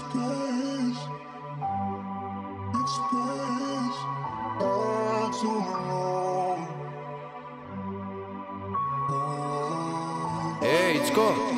It's place. I'm too alone. Hey, it's gone.